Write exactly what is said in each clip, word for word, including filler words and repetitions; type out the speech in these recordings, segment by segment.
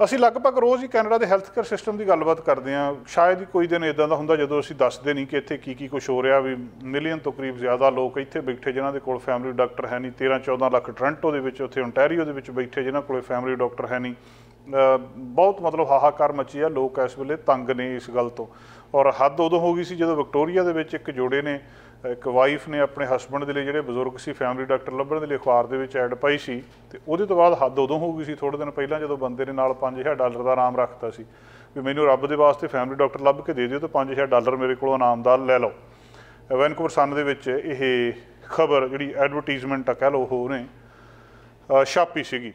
असी लगभग रोज़ ही कैनेडा के हैल्थ केयर सिस्टम की गलबात करते हैं। शायद ही कोई दिन इदा का होंगे जो असी दसते नहीं कि इतने की की कुछ हो रहा। भी मिलियन तो करीब ज़्यादा लोग इतने बैठे जिन्होंने कोल फैमिली डॉक्टर है नहीं। तेरह चौदह लाख टोरंटो के उत्थे ओंटारियो के बैठे जिन्होंने कोल फैमिली डॉक्टर है नहीं। बहुत मतलब हाहाकार मची है। लोग इस वेले तंग ने इस गल तो। और हद उदों हो गई सी जो विक्टोरिया के एक जोड़े ने एक वाइफ ने अपने हसबैंड के लिए जो बजुर्ग से फैमिली डॉक्टर लभण के लिए अखबार के एड पाई सी। तो वो तो बाद हद उदों हो गई सी थोड़े दिन पहला जो बंदे ने नाल पाँच हज़ार डॉलर का इनाम रखता सी भी मैनू रब के वास्ते फैमिली डॉक्टर लभ के दे दिओ तो पाँच हज़ार डॉलर मेरे को इनाम दा लै लो। वैनकूवर सन दे विच इह खबर जिहड़ी एडवरटाइजमेंट आ कह लो उन्हें छापी सीगी।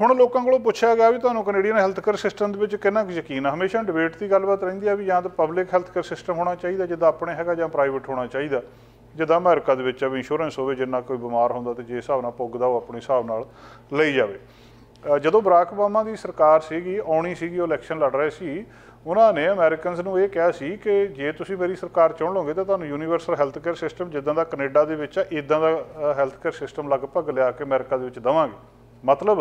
हुण लोगों को पूछा गया भी तुहानूं कैनेडियन हैल्थ केयर सिस्टम के कितना यकीन है। हमेशा डिबेट की गलबात रहिंदी है भी जां तां पबलिक हैल्थ केयर सिस्टम होना चाहिए जिदा अपने हैगा जां प्राइवेट होना चाहिए जिदा अमेरिका दे विच इंश्योरेंस होवे जिन्ना कोई बीमार हुंदा ते जिस हिसाब नाल पुगदा ओह अपने हिसाब नाल लई जावे। जदों बराक ओबामा दी सरकार सीगी आउणी सीगी इलैक्शन लड़ रहे सी उन्हां ने अमेरिकनस नूं इह कहा सी कि जे तुसीं मेरी सरकार चुन लोगे तां तुहानूं यूनीवर्सल हैल्थ केयर सिस्टम जिदा दा कनेडा दे विच आ इदां दा हैल्थ केयर सिस्टम लगभग लिया के अमेरिका दे विच दवांगे। मतलब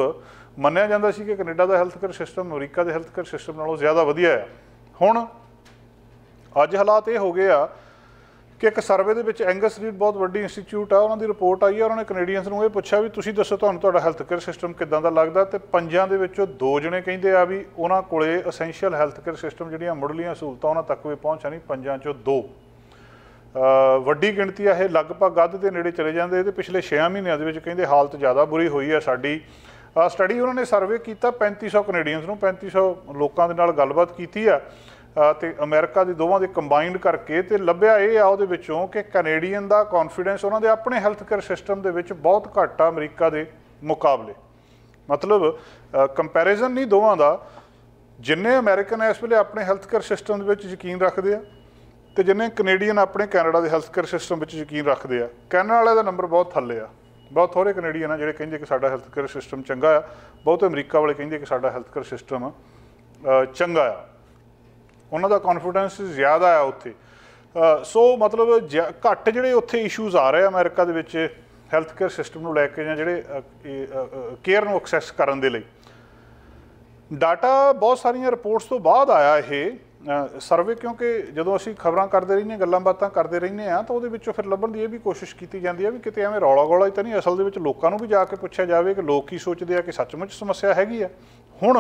मन्निया जाता सी कि कनेडा का हैल्थ केयर सिस्टम अमरीका के हैल्थ केयर सिस्टम नालों ज़्यादा वधिया है। हुण अज हालात ये हो गए आ कि एक सर्वे दे विच एंगस रीड बहुत वड्डी इंस्टीट्यूट आ उन्होंने रिपोर्ट आई है। उन्होंने कनेडियंस नूं ये पुछया भी तुसीं दस्सो तुहानूं तुहाडा हैल्थ केयर सिस्टम किदां दा लगदा ते पंजां दे विचों दो जणे कहिंदे आ भी उन्हां कोले असैंशियल हैल्थ केयर सिस्टम जिहड़ियां मुढ़लीआं सहूलतां उन्हां तक भी पहुंच नहीं। पंजां चों दो वड्डी गिणती है यह लगभग अध के नेड़े चले जाते। ये पिछले छे महीनों के कहिंदे हालत ज़्यादा बुरी हुई है। साडी स्टडी उन्होंने सर्वे किया पैंती सौ कनेडियंस नूं पैंती सौ लोगों के नाल गलबात की है तो अमेरिका के दोवां दे कंबाइंड करके तो लभ्या यह आ उहदे कि कनेडियन का कॉन्फिडेंस उन्होंने अपने हैल्थ केयर सिस्टम दे विच बहुत घट आ अमरीका के मुकाबले। मतलब कंपैरिजन नहीं दोवां दा। जिन्ने अमेरिकन इस वेले अपने हैल्थ केयर सिस्टम दे विच यकीन रखते हैं तो जिन्हें कनेडियन अपने कैनेडा के हैल्थ केयर सिस्टम यकीन रखते हैं। कैनेडा वाले का नंबर बहुत थले आ। बहुत थोड़े कनेडियन आ जिहड़े कहिंदे कि साडा हैल्थ केयर सिस्टम चंगा आ। बहुत अमरीका वाले कहिंदे कि साडा हैल्थ केयर सिस्टम चंगा आ। उन्हां दा कॉन्फिडेंस ज़्यादा आ उत्थे। सो मतलब घट जिहड़े उत्थे इशूज आ रहे अमेरिका दे विच हैल्थ केयर सिस्टम नूं लैके जां जिहड़े केयर नूं एक्सेस करन दे लई। डाटा बहुत सारियां रिपोर्ट्स तो बाद आया ये सर्वे क्योंकि जो असी खबर करते रहने गल्लां बातां करते रहने तो वो फिर लभण की यह भी कोशिश की जाती है भी कितें एवें रौला गौला ही तो नहीं। असल में लोगों भी जाके पूछा जाए कि लोग की सोचते हैं कि सचमुच समस्या हैगी है। हुण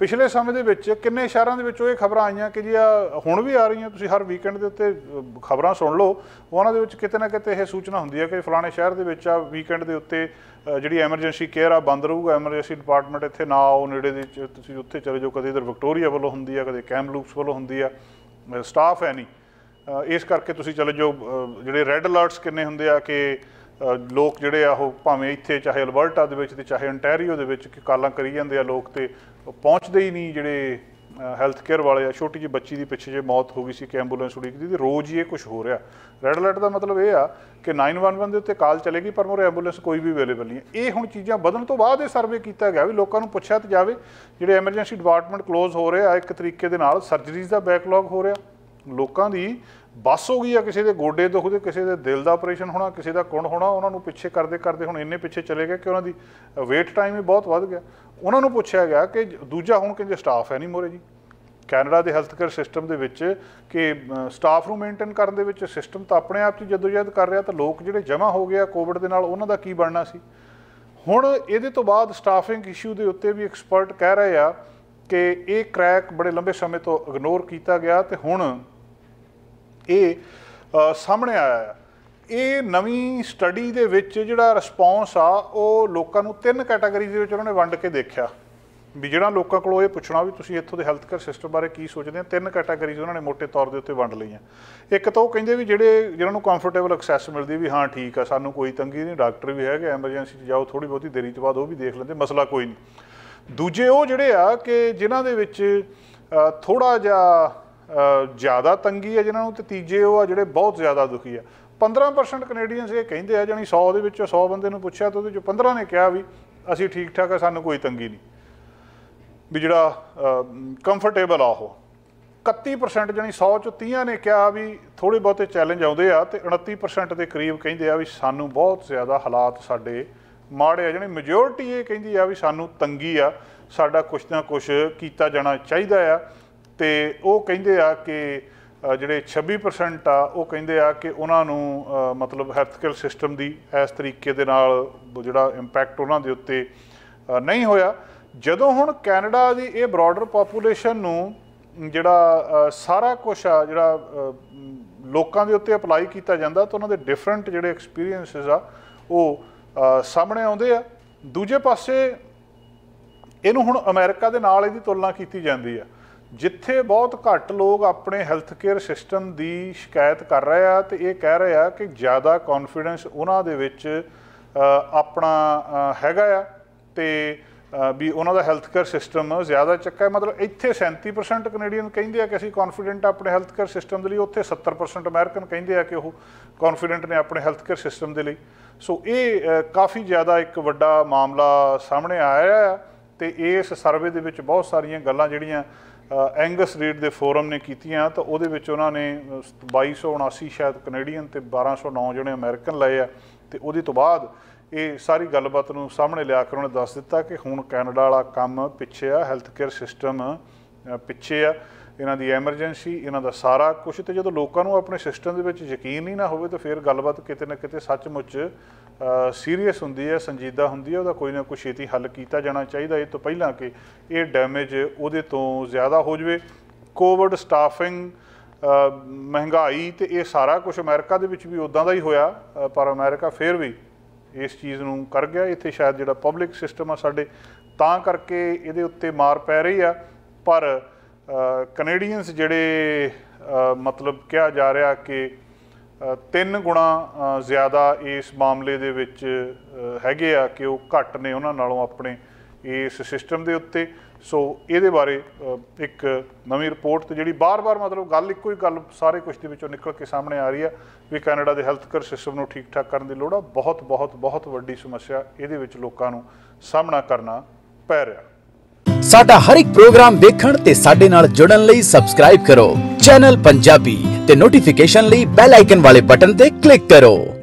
पिछले समय के किन्ने शहरों के खबर आईयां कि जी हुण भी आ रही हैं। तुसीं हर वीकेंड के उत्ते खबर सुन लो उन्होंने किते ना किते यह सूचना होंदी है कि फलाने शहर के वीकेंड के उत्ते जिहड़ी एमरजेंसी केयर आ बंद रहूगा। एमरजेंसी डिपार्टमेंट इत्थे ना आओ नेड़े दे तुसीं उत्थे चले जाओ। कदे इधर विक्टोरिया वालों होंदी है कदे कैमलूप्स वालों होंदी है स्टाफ है नहीं इस करके तुसीं चले जाओ। जिहड़े रैड अलर्ट्स किन्ने होंदे आ कि लोग जिहड़े आ ओह भावें इत्थे चाहे अलबर्टा दे विच ते चाहे ओंटारियो दे विच कालां करी जांदे आ लोग ते पहुँचते ही नहीं। जिहड़े हैल्थ केयर वाले आ छोटी जी बच्ची दी पिछे जे मौत हो गई सी कि एंबूलेंस उड़ीकदी ते रोज़ ही ये कुछ हो रहा। रैड अलर्ट का मतलब ये आ कि नाइन वन वन के उत्ते कॉल चलेगी पर मोरे एंबूलेंस कोई भी अवेलेबल नहीं है। ये हुण चीज़ां बदलण तो बाद सर्वे किया गया भी लोगों को पुछया तो जाए जिहड़े एमरजेंसी डिपार्टमेंट क्लोज़ हो रहे आ एक तरीके दे नाल सर्जरीज़ का बैकलॉग हो रहा। लोगों की बस हो गई आ किसी के गोडे दुखते किसी के दिल का ऑपरेशन होना किसी का कुण होना। उन्होंने पिछे करते करते हुण इन्ने पिछे चले गए कि उन्हों की वेट टाइम भी बहुत वध गया। उन्होंने पूछया गया कि दूजा हुण कि स्टाफ है नहीं मोरे जी कैनेडा के हैल्थ केयर सिस्टम दे विच कि स्टाफ नूं maintain Karan they which system तो अपने आप ही जदोजहद कर रहा। तो लोग जिहड़े जमा हो गए कोविड दे नाल उन्हां दा की बनना सी। हुण इहदे तो बाद स्टाफिंग इशू दे उत्ते भी एक्सपर्ट कह रहे आ कि ये क्रैक बड़े लंबे समय तो इग्नोर किया गया तो हुण ये सामने आया। ये नवीं स्टडी दे विच जिहड़ा रिस्पॉन्स आ वो लोकां नूं तीन कैटागरी दे विच उन्होंने वंड के देखा भी जिहड़ा लोकां कोलों ये पुछना भी तुसीं इत्थों दे हैल्थ केयर सिस्टम बारे की सोचदे हो। तीन कैटागरीज उन्होंने मोटे तौर के उत्ते वंड लईआं। एक तो कहिंदे भी जिहड़े जिन्हां नूं कंफर्टेबल एक्सैस मिलदी भी हाँ ठीक आ सानूं कोई तंगी नहीं डॉक्टर भी हैगे एमरजेंसी 'च जाओ थोड़ी बहुती देरी तो बाद वो भी देख लैंदे मसला कोई नहीं। दूजे वो जिहड़े आ कि जिन्हां दे विच थोड़ा जिहा ज़्यादा तंगी है जिन्हों तो तीजे वो आ जोड़े बहुत ज़्यादा दुखी है। पंद्रह परसेंट कनेडियंस ये कहिंदे आ जानी सौ के सौ बंदे नूं पुछया तो उहदे पंद्रह ने कहा भी असी ठीक ठाक है सानूं कोई तंगी नहीं भी जिहड़ा कंफर्टेबल आ। वो इकत्ती परसेंट जानी सौ चो तीह ने कहा भी थोड़े बहुते चैलेंज आउंदे आ ते उनत्ती परसेंट के करीब कहिंदे आ भी सानूं बहुत ज़्यादा हालात साडे माड़े आ जाने मेजोरिटी ये कहती आ भी सानू तंगी आ साडा कुछ ना कुछ किया जाना चाहिए आ। तो वो कहिंदे आ कि जिहड़े छब्बी परसेंट आ वो कहिंदे आ कि उन्हां नूं मतलब हैल्थ केयर सिस्टम की इस तरीके दे नाल जिहड़ा इंपैक्ट उन्हां दे उत्ते नहीं होया। जदों हुण कैनेडा दी ये ब्रॉडर पापूलेशन नूं जिहड़ा सारा कुछ आ जिहड़ा लोकां दे उत्ते अपलाई कीता जांदा तो उन्हां दे डिफरेंट जिहड़े एक्सपीरियंसिस आ वो सामने आउंदे आ। दूजे पासे इहनूं हुण अमेरिका दे नाल इहदी तुलना कीती जांदी आ जिथे बहुत घट लोग अपने हैल्थ केयर सिस्टम की शिकायत कर रहे हैं तो ये कह रहे हैं कि ज़्यादा कॉन्फिडेंस उन्होंने विच अपना हैगा आ ते भी उन्होंने हैल्थ केयर सिस्टम ज़्यादा चक्का मतलब इत्थे सैंती परसेंट कनेडियन कहिंदे आ कि असीं कॉन्फिडेंट अपने हैल्थ केयर सिस्टम के लिए, उत्थे सत्तर परसेंट अमेरिकन कहिंदे आ कि वो कॉन्फिडेंट ने अपने हैल्थ केयर सिस्टम के लिए। सो ये काफ़ी ज़्यादा एक वड्डा मामला सामने आया है तो इस सर्वे दे विच बहुत सारियां गल्लां जिहड़ियां एंगस रीड के फोरम ने कीतियां तो उहदे विच उन्होंने बाई सौ उनासी शायद कनेडियन तो बारह सौ नौ जने अमेरिकन लए आ तो उहदे तो बाद ये सारी गलबात नूं सामने लिया के उन्होंने दस दिता कि हुण कैनेडा वाला कम पिछे आ, हैल्थ केयर सिस्टम पिछे आ, इन्हां दी एमरजेंसी इन्हां दा सारा कुछ। तो जदों लोकां नूं अपने सिस्टम दे विच यकीन ही ना होवे तो फिर गलबात किते ना किते सचमुच सीरीयस हुंदी है, संजीदा हुंदी है, उहदा कोई ना कोई छेती हल किया जाना चाहिए ये तो पहला कि ये डैमेज उहदे तों ज़्यादा हो जाए। कोविड स्टाफिंग महंगाई तो ये सारा कुछ अमेरिका दे विच भी उदां दा ही होया पर अमेरिका फिर भी इस चीज़ नूं कर गया। इत्थे शायद जिहड़ा पब्लिक सिस्टम आ साडे तां करके इहदे उत्ते मार पै रही आ पर कनेडियंस जिहड़े मतलब कहा जा रहा कि तीन गुणा ज़्यादा इस मामले दे विच हैगे आ कि वह घट ने उन्हां नालों अपने इस सिस्टम दे उत्ते। सो इहदे बारे एक नवीं रिपोर्ट तो जिहड़ी बार बार मतलब गल इक्को ही गल सारे कुछ दे विचों निकल के सामने आ रही है भी कैनेडा दे हैल्थ केयर सिस्टम नूं ठीक ठाक करन दी लोड़ आ। बहुत बहुत बहुत वड्डी समस्या इहदे विच लोकां नूं सामना करना पै रिहा। साडा हर एक प्रोग्राम देखण ते साडे नाल जुड़न लई सब्सक्राइब करो चैनल पंजाबी ते नोटिफिकेशन लई बेल आइकन वाले बटन ते क्लिक करो।